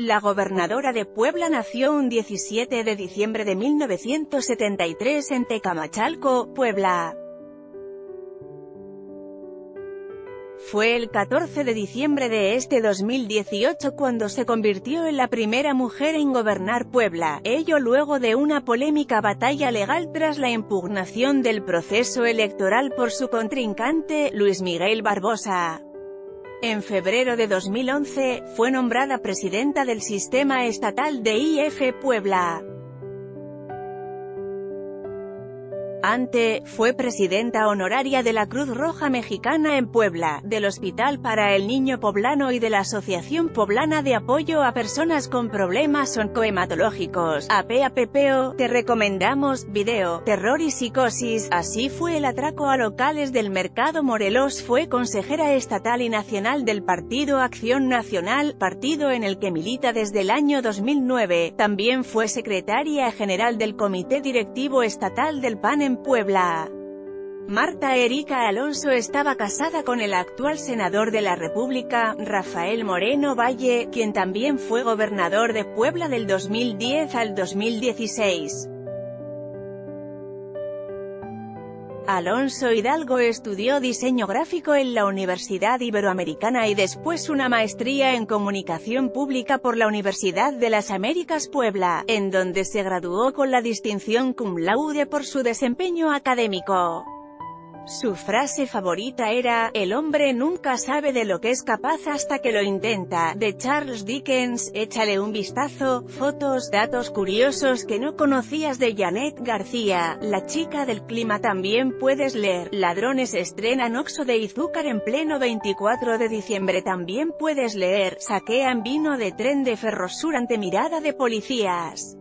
La gobernadora de Puebla nació un 17 de diciembre de 1973 en Tecamachalco, Puebla. Fue el 14 de diciembre de este 2018 cuando se convirtió en la primera mujer en gobernar Puebla, ello luego de una polémica batalla legal tras la impugnación del proceso electoral por su contrincante, Luis Miguel Barbosa. En febrero de 2011, fue nombrada presidenta del Sistema Estatal de IF Puebla. Ante, fue presidenta honoraria de la Cruz Roja Mexicana en Puebla, del Hospital para el Niño Poblano y de la Asociación Poblana de Apoyo a Personas con Problemas Oncohematológicos, APAPPO. Te recomendamos, video, terror y psicosis. Así fue el atraco a locales del mercado Morelos. Fue consejera estatal y nacional del Partido Acción Nacional, partido en el que milita desde el año 2009, también fue secretaria general del Comité Directivo Estatal del PAN en Puebla. Martha Erika Alonso estaba casada con el actual senador de la República, Rafael Moreno Valle, quien también fue gobernador de Puebla del 2010 al 2016. Alonso Hidalgo estudió diseño gráfico en la Universidad Iberoamericana y después una maestría en comunicación pública por la Universidad de las Américas Puebla, en donde se graduó con la distinción cum laude por su desempeño académico. Su frase favorita era, "El hombre nunca sabe de lo que es capaz hasta que lo intenta", de Charles Dickens. Échale un vistazo, fotos, datos curiosos que no conocías de Janet García, la chica del clima. También puedes leer, ladrones estrenan Oxxo de Izúcar en pleno 24 de diciembre. También puedes leer, saquean vino de tren de Ferrosur ante mirada de policías.